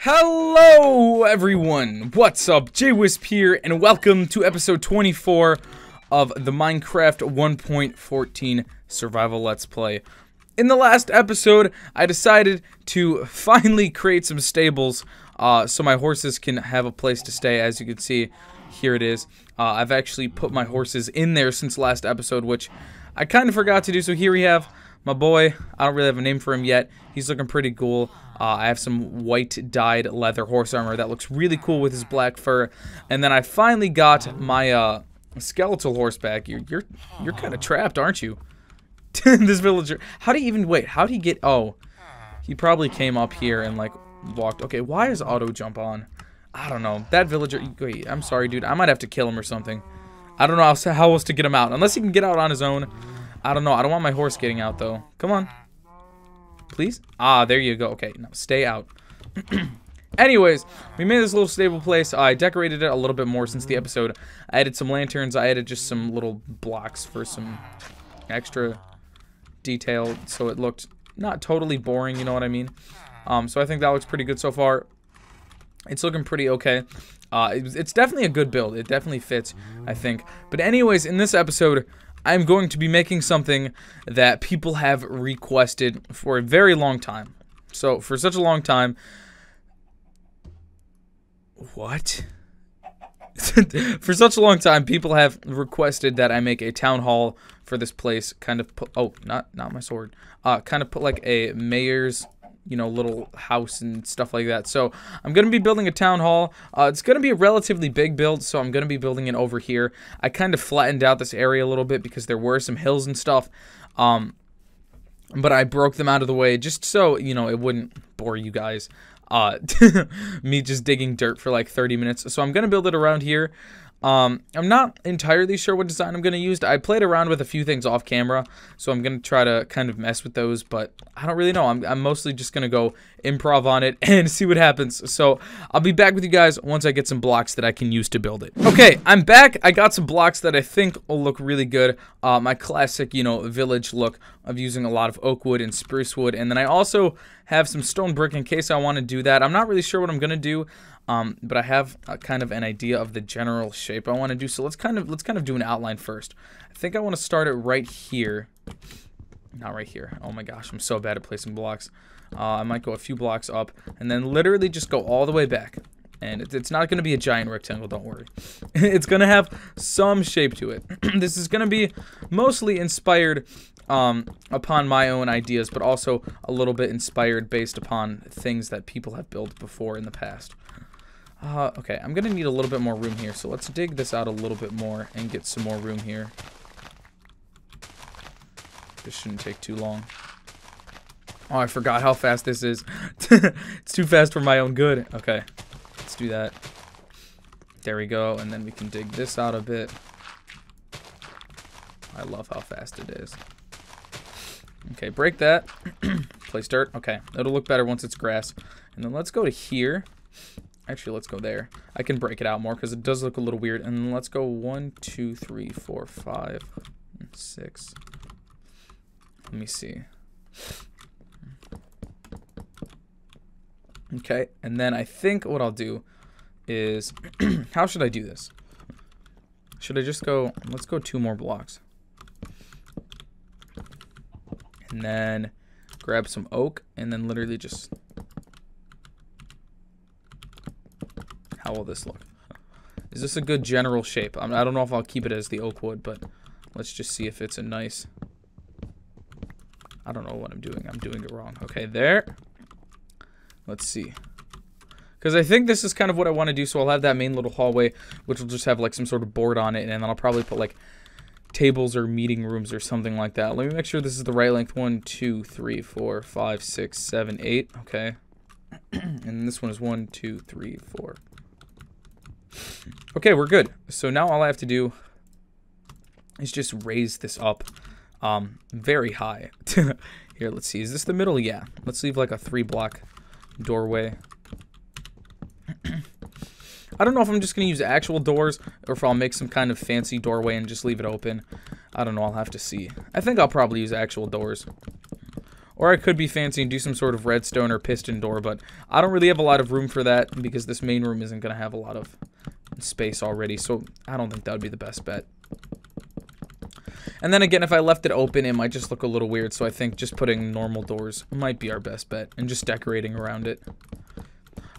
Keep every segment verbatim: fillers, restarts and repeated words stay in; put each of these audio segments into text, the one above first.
Hello everyone, what's up? Jwhisp here and welcome to episode twenty-four of the Minecraft one point fourteen survival let's play. In the last episode, I decided to finally create some stables uh, so my horses can have a place to stay. As you can see, here it is. Uh, I've actually put my horses in there since last episode, which I kind of forgot to do, so here we have my boy. I don't really have a name for him yet. He's looking pretty cool. Uh, I have some white dyed leather horse armor that looks really cool with his black fur. And then I finally got my uh, skeletal horse back. You're you're, you're kind of trapped, aren't you? This villager. How do you even wait? How do you get? Oh, he probably came up here and like walked. Okay, why is auto jump on? I don't know. That villager. Wait, I'm sorry, dude. I might have to kill him or something. I don't know how, how else to get him out, unless he can get out on his own. I don't know. I don't want my horse getting out, though. Come on. Please? Ah, there you go. Okay, now stay out. Anyways, we made this little stable place. I decorated it a little bit more since the episode. I added some lanterns. I added just some little blocks for some extra detail, so it looked not totally boring, you know what I mean? Um, so I think that looks pretty good so far. It's looking pretty okay. Uh, it, it's definitely a good build. It definitely fits, I think. But anyways, in this episode, I'm going to be making something that people have requested for a very long time. So, for such a long time... What? For such a long time, people have requested that I make a town hall for this place. Kind of put... Oh, not, not my sword. Uh, kind of put like a mayor's, you know, little house and stuff like that. So, I'm going to be building a town hall. Uh, it's going to be a relatively big build, so I'm going to be building it over here. I kind of flattened out this area a little bit because there were some hills and stuff. Um, but I broke them out of the way just so, you know, it wouldn't bore you guys. Uh, me just digging dirt for like thirty minutes. So, I'm going to build it around here. Um, I'm not entirely sure what design I'm going to use. I played around with a few things off camera, so I'm going to try to kind of mess with those, but I don't really know. I'm, I'm mostly just going to go improv on it and see what happens. So I'll be back with you guys once I get some blocks that I can use to build it. Okay, I'm back. I got some blocks that I think will look really good. Uh, my classic, you know, village look of using a lot of oak wood and spruce wood. And then I also have some stone brick in case I want to do that. I'm not really sure what I'm going to do. Um, but I have a, kind of an idea of the general shape I want to do, so let's kind of let's kind of do an outline first. I think I want to start it right here, not right here. Oh my gosh, I'm so bad at placing blocks. Uh, I might go a few blocks up and then literally just go all the way back. And it, it's not going to be a giant rectangle. Don't worry, it's going to have some shape to it. This is going to be mostly inspired um, upon my own ideas, but also a little bit inspired based upon things that people have built before in the past. Uh, okay, I'm going to need a little bit more room here, so let's dig this out a little bit more and get some more room here. This shouldn't take too long. Oh, I forgot how fast this is. It's too fast for my own good. Okay, let's do that. There we go, and then we can dig this out a bit. I love how fast it is. Okay, break that. Place dirt. Okay, it'll look better once it's grass. And then let's go to here. Actually, let's go there. I can break it out more because it does look a little weird. And let's go one, two, three, four, five, six. Let me see. Okay, and then I think what I'll do is... How should I do this? Should I just go... Let's go two more blocks. And then grab some oak and then literally just... How will this look? Is this a good general shape? I don't know if I'll keep it as the oak wood, but let's just see if it's a nice... I don't know what I'm doing. I'm doing it wrong. Okay, there. Let's see. Because I think this is kind of what I want to do, so I'll have that main little hallway, which will just have like some sort of board on it, and then I'll probably put like tables or meeting rooms or something like that. Let me make sure this is the right length. One, two, three, four, five, six, seven, eight. Okay. And this one is one, two, three, four... Okay, we're good. So now all I have to do is just raise this up um, very high. Here, let's see. Is this the middle? Yeah. Let's leave like a three-block doorway. I don't know if I'm just going to use actual doors or if I'll make some kind of fancy doorway and just leave it open. I don't know. I'll have to see. I think I'll probably use actual doors. Or I could be fancy and do some sort of redstone or piston door, but I don't really have a lot of room for that because this main room isn't going to have a lot of space already, so I don't think that would be the best bet. And then again, if I left it open, it might just look a little weird, so I think just putting normal doors might be our best bet, and just decorating around it.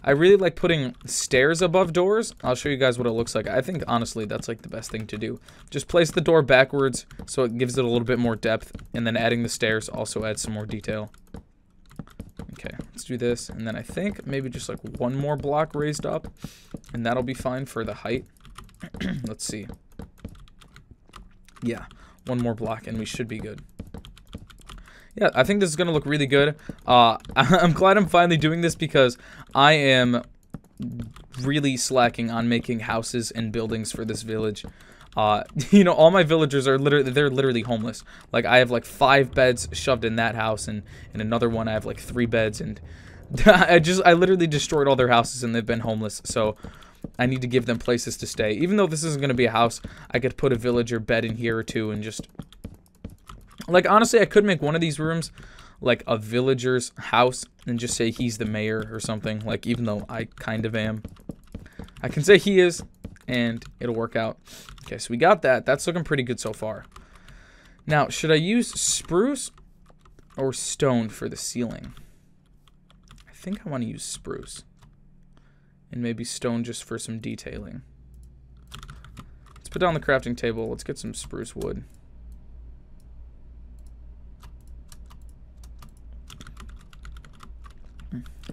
I really like putting stairs above doors. I'll show you guys what it looks like. I think, honestly, that's like the best thing to do. Just place the door backwards so it gives it a little bit more depth, and then adding the stairs also adds some more detail. Okay, let's do this, and then I think maybe just like one more block raised up, and that'll be fine for the height. Let's see. Yeah, one more block, and we should be good. Yeah, I think this is going to look really good. Uh, I'm glad I'm finally doing this because I am really slacking on making houses and buildings for this village. Uh, you know, all my villagers are literally, they're literally homeless. Like, I have like five beds shoved in that house, and in another one I have like three beds, and I just, I literally destroyed all their houses and they've been homeless, so I need to give them places to stay. Even though this isn't going to be a house, I could put a villager bed in here or two and just... Like, honestly, I could make one of these rooms, like, a villager's house, and just say he's the mayor or something. Like, even though I kind of am. I can say he is, and it'll work out. Okay, so we got that. That's looking pretty good so far. Now, should I use spruce or stone for the ceiling? I think I want to use spruce. And maybe stone just for some detailing. Let's put down the crafting table. Let's get some spruce wood.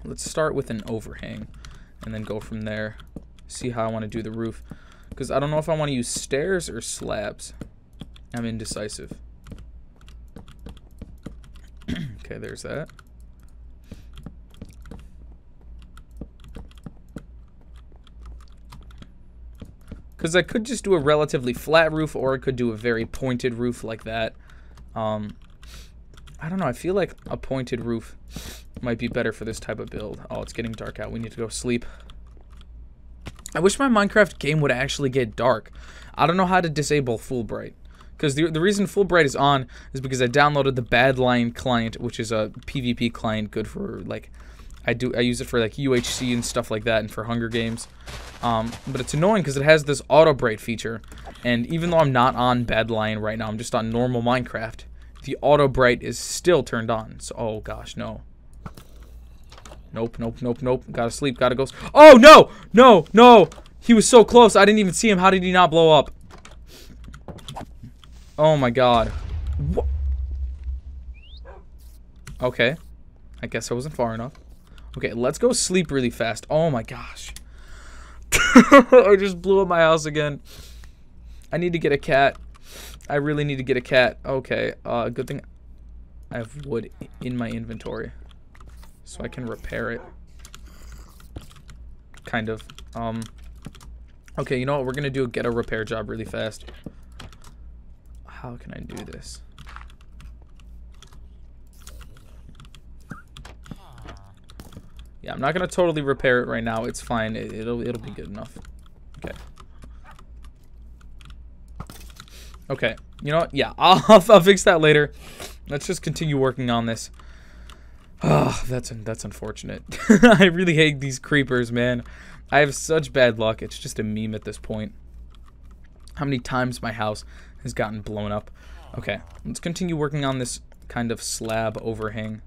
Let's start with an overhang and then go from there. See how I want to do the roof. Because I don't know if I want to use stairs or slabs. I'm indecisive. Okay, there's that. Because I could just do a relatively flat roof, or I could do a very pointed roof like that. Um, I don't know. I feel like a pointed roof might be better for this type of build. Oh, it's getting dark out. We need to go sleep. I wish my Minecraft game would actually get dark. I don't know how to disable full bright. Because the, the reason full bright is on is because I downloaded the Badlion client, which is a PvP client good for, like, I do I use it for, like, U H C and stuff like that, and for Hunger Games. Um, but it's annoying because it has this auto bright feature. And even though I'm not on Badlion right now, I'm just on normal Minecraft, the auto bright is still turned on. So, oh gosh, no. Nope, nope, nope, nope. Gotta sleep, gotta go. Oh, no! No, no! He was so close, I didn't even see him. How did he not blow up? Oh, my God. What? Okay. I guess I wasn't far enough. Okay, let's go sleep really fast. Oh, my gosh. I just blew up my house again. I need to get a cat. I really need to get a cat. Okay, uh, good thing I have wood in my inventory. So I can repair it. Kind of. Um, okay, you know what? We're going to do a ghetto repair job really fast. How can I do this? Yeah, I'm not going to totally repair it right now. It's fine. It, it'll, it'll be good enough. Okay. Okay. You know what? Yeah, I'll, I'll fix that later. Let's just continue working on this. Oh, that's that's unfortunate. I really hate these creepers, man. I have such bad luck. It's just a meme at this point. How many times my house has gotten blown up. Okay, let's continue working on this kind of slab overhang.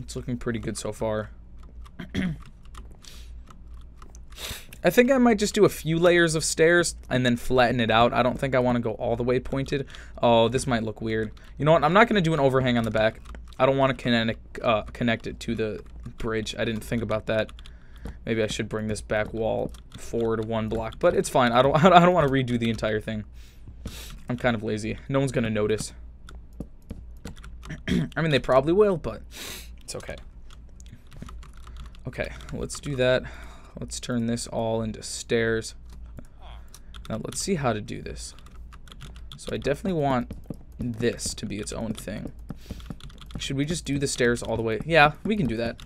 It's looking pretty good so far. I think I might just do a few layers of stairs and then flatten it out. I don't think I want to go all the way pointed. Oh, this might look weird. You know what? I'm not going to do an overhang on the back. I don't want to connect, uh, connect it to the bridge. I didn't think about that. Maybe I should bring this back wall forward one block, but it's fine. I don't. I don't want to redo the entire thing. I'm kind of lazy. No one's gonna notice. I mean, they probably will, but it's okay. Okay, let's do that. Let's turn this all into stairs. Now let's see how to do this. So I definitely want this to be its own thing. Should we just do the stairs all the way? Yeah, we can do that.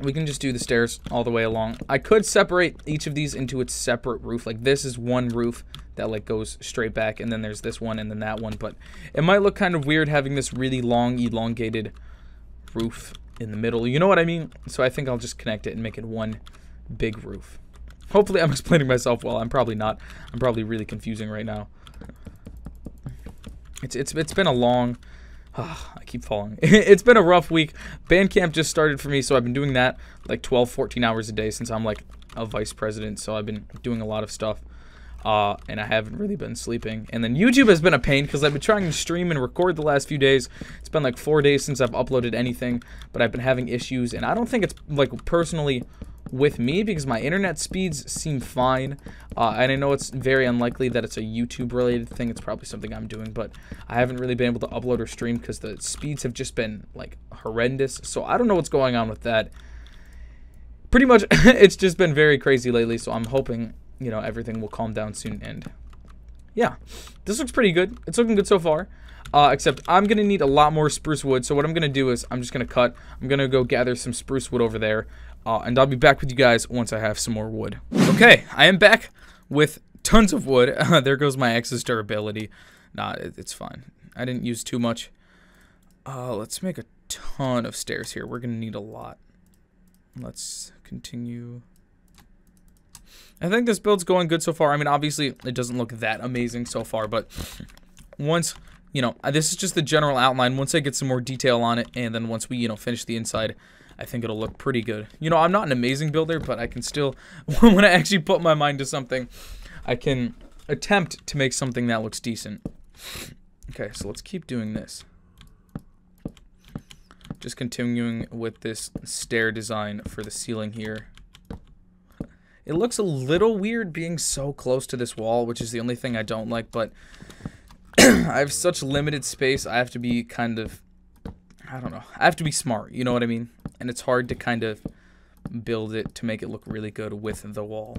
We can just do the stairs all the way along. I could separate each of these into its separate roof. Like, this is one roof. that like goes straight back, and then there's this one and then that one. But it might look kind of weird having this really long elongated roof in the middle, you know what I mean? So I think I'll just connect it and make it one big roof. Hopefully I'm explaining myself well. I'm probably not. I'm probably really confusing right now. It's it's it's been a long oh, I keep falling. It's been a rough week. Bandcamp just started for me, so I've been doing that like twelve, fourteen hours a day since I'm like a vice president, so I've been doing a lot of stuff. Uh, and I haven't really been sleeping. And then YouTube has been a pain because I've been trying to stream and record the last few days. It's been like four days since I've uploaded anything, but I've been having issues, and I don't think it's like personally with me because my internet speeds seem fine, uh, and I know it's very unlikely that it's a YouTube related thing. It's probably something I'm doing, but I haven't really been able to upload or stream because the speeds have just been like horrendous, so I don't know what's going on with that. Pretty much it's just been very crazy lately, so I'm hoping, you know, everything will calm down soon. And yeah, this looks pretty good. It's looking good so far. Uh, except I'm going to need a lot more spruce wood. So what I'm going to do is I'm just going to cut. I'm going to go gather some spruce wood over there. Uh, and I'll be back with you guys once I have some more wood. Okay, I am back with tons of wood. Uh, there goes my axe's durability. Nah, it, it's fine. I didn't use too much. Uh, let's make a ton of stairs here. We're going to need a lot. Let's continue. I think this build's going good so far. I mean, obviously, it doesn't look that amazing so far, but once, you know, this is just the general outline. Once I get some more detail on it, and then once we, you know, finish the inside, I think it'll look pretty good. You know, I'm not an amazing builder, but I can still, when I actually put my mind to something, I can attempt to make something that looks decent. Okay, so let's keep doing this. Just continuing with this stair design for the ceiling here. It looks a little weird being so close to this wall, which is the only thing I don't like, but I have such limited space. I have to be kind of, I don't know, I have to be smart, you know what I mean? And it's hard to kind of build it to make it look really good with the wall.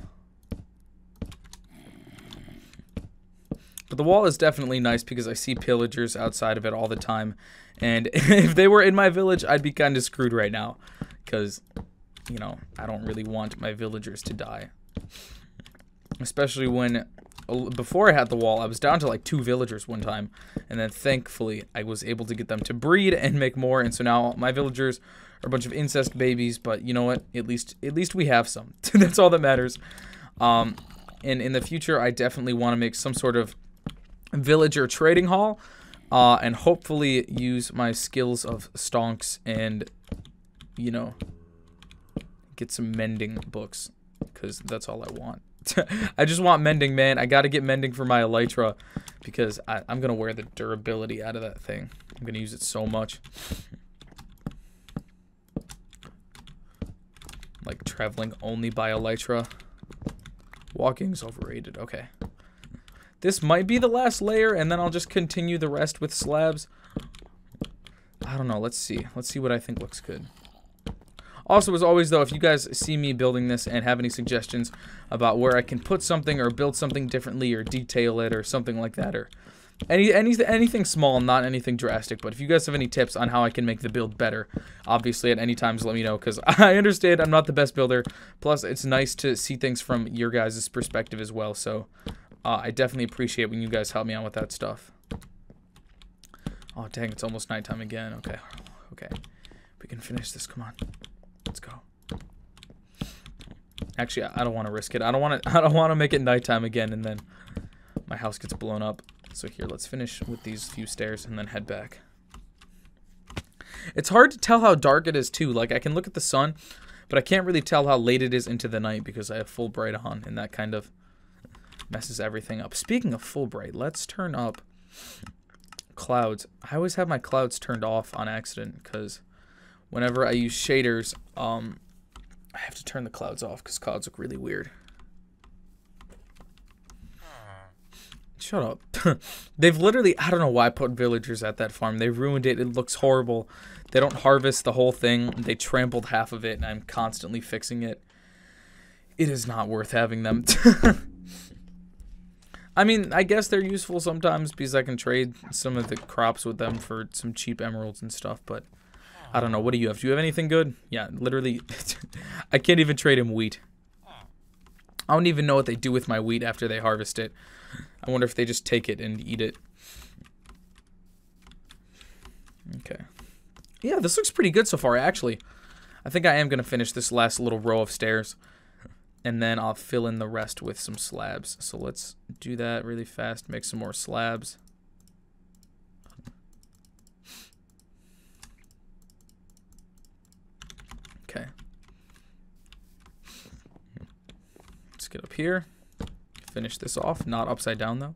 But the wall is definitely nice because I see pillagers outside of it all the time, and if they were in my village, I'd be kind of screwed right now, because, you know, I don't really want my villagers to die. Especially when, before I had the wall, I was down to like two villagers one time. And then thankfully, I was able to get them to breed and make more. And so now my villagers are a bunch of incest babies. But you know what? At least at least we have some. That's all that matters. Um, and in the future, I definitely want to make some sort of villager trading hall. Uh, and hopefully use my skills of stonks and, you know, get some mending books, because that's all I want. I just want mending, man. I gotta get mending for my elytra, because I, I'm gonna wear the durability out of that thing. I'm gonna use it so much. Like traveling only by elytra. Walking's overrated. Okay, this might be the last layer, and then I'll just continue the rest with slabs. I don't know, let's see let's see what I think looks good. Also, as always, though, if you guys see me building this and have any suggestions about where I can put something or build something differently or detail it or something like that, or any, any anything small, not anything drastic, but if you guys have any tips on how I can make the build better, obviously at any times let me know, because I understand I'm not the best builder. Plus, it's nice to see things from your guys' perspective as well, so uh, I definitely appreciate when you guys help me out with that stuff. Oh, dang, it's almost nighttime again. Okay, okay. We can finish this. Come on. Let's go. Actually, I don't want to risk it. I don't want to. I don't want to make it nighttime again, and then my house gets blown up. So here, let's finish with these few stairs, and then head back. It's hard to tell how dark it is too. Like I can look at the sun, but I can't really tell how late it is into the night because I have full bright on, and that kind of messes everything up. Speaking of full bright, let's turn up clouds. I always have my clouds turned off on accident because whenever I use shaders, um, I have to turn the clouds off because clouds look really weird. Shut up. They've literally, I don't know why I put villagers at that farm. They ruined it. It looks horrible. They don't harvest the whole thing. They trampled half of it, and I'm constantly fixing it. It is not worth having them. I mean, I guess they're useful sometimes because I can trade some of the crops with them for some cheap emeralds and stuff, but I don't know. What do you have? Do you have anything good? Yeah, literally. I can't even trade him wheat. I don't even know what they do with my wheat after they harvest it. I wonder if they just take it and eat it. Okay. Yeah, this looks pretty good so far, actually. I think I am going to finish this last little row of stairs, and then I'll fill in the rest with some slabs. So let's do that really fast, make some more slabs. Okay. Let's get up here. Finish this off, not upside down though.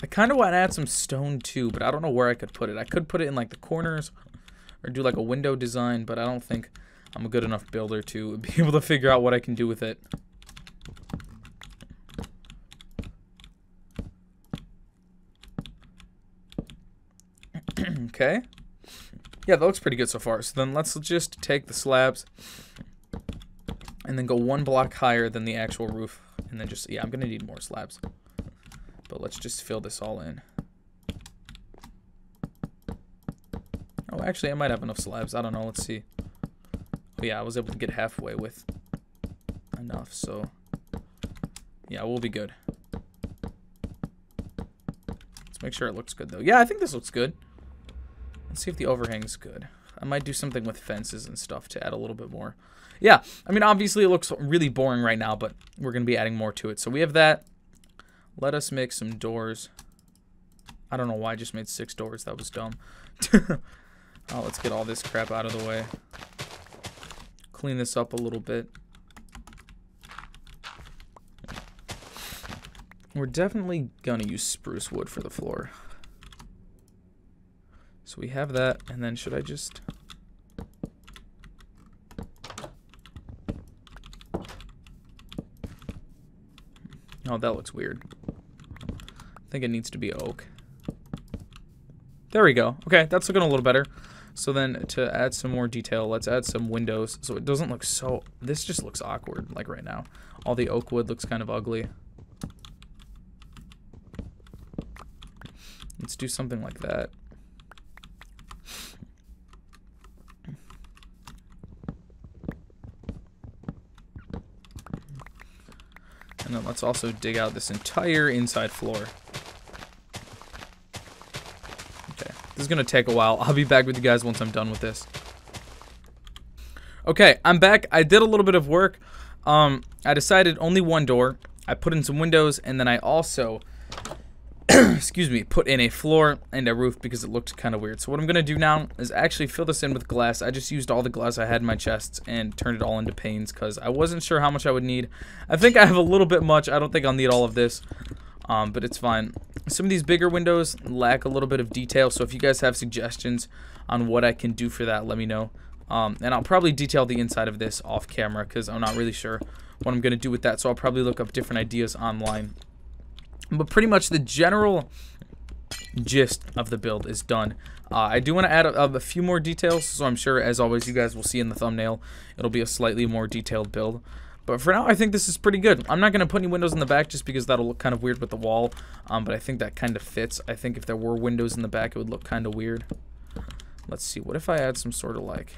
I kind of want to add some stone too, but I don't know where I could put it. I could put it in like the corners or do like a window design, but I don't think I'm a good enough builder to be able to figure out what I can do with it. Okay. Yeah, that looks pretty good so far. So then let's just take the slabs and then go one block higher than the actual roof. And then just, yeah, I'm going to need more slabs. But let's just fill this all in. Oh, actually, I might have enough slabs. I don't know. Let's see. But yeah, I was able to get halfway with enough. So, yeah, we'll be good. Let's make sure it looks good, though. Yeah, I think this looks good. Let's see if the overhang's good. I might do something with fences and stuff to add a little bit more. Yeah, I mean, obviously, it looks really boring right now, but we're going to be adding more to it. So we have that. Let us make some doors. I don't know why I just made six doors. That was dumb. Oh, let's get all this crap out of the way. Clean this up a little bit. We're definitely going to use spruce wood for the floor. So we have that. And then should I just... Oh, that looks weird. I think it needs to be oak. There we go. Okay, that's looking a little better. So then to add some more detail, let's add some windows. So it doesn't look so... This just looks awkward, like right now. All the oak wood looks kind of ugly. Let's do something like that. And then let's also dig out this entire inside floor. Okay, this is gonna take a while. I'll be back with you guys once I'm done with this. Okay, I'm back. I did a little bit of work. Um, I decided only one door. I put in some windows, and then I also, excuse me, put in a floor and a roof because it looked kind of weird. So what I'm gonna do now is actually fill this in with glass. I just used all the glass I had in my chests and turned it all into panes because I wasn't sure how much I would need. I think I have a little bit much. I don't think I'll need all of this, um, but it's fine. Some of these bigger windows lack a little bit of detail, so if you guys have suggestions on what I can do for that, let me know. Um, and I'll probably detail the inside of this off camera because I'm not really sure what I'm gonna do with that, so I'll probably look up different ideas online. But pretty much the general gist of the build is done. Uh, I do want to add a, a few more details, so I'm sure, as always, you guys will see in the thumbnail, it'll be a slightly more detailed build. But for now, I think this is pretty good. I'm not going to put any windows in the back just because that'll look kind of weird with the wall, um, but I think that kind of fits. I think if there were windows in the back, it would look kind of weird. Let's see. What if I add some sort of, like...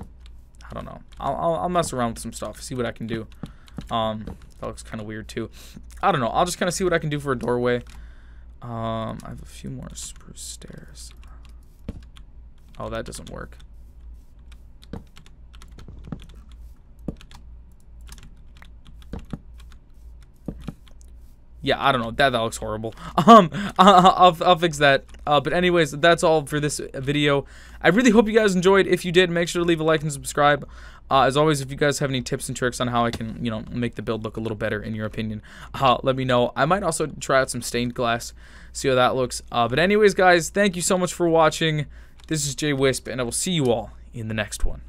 I don't know. I'll, I'll, I'll mess around with some stuff, see what I can do. Um, that looks kind of weird too. I don't know. I'll just kind of see what I can do for a doorway. Um, I have a few more spruce stairs. Oh, that doesn't work. Yeah, I don't know. That, that looks horrible. Um, I'll, I'll fix that. Uh, but anyways, that's all for this video. I really hope you guys enjoyed. If you did, make sure to leave a like and subscribe. Uh, as always, if you guys have any tips and tricks on how I can, you know, make the build look a little better in your opinion, uh, let me know. I might also try out some stained glass, see how that looks. Uh, but anyways, guys, thank you so much for watching. This is Jwhisp, and I will see you all in the next one.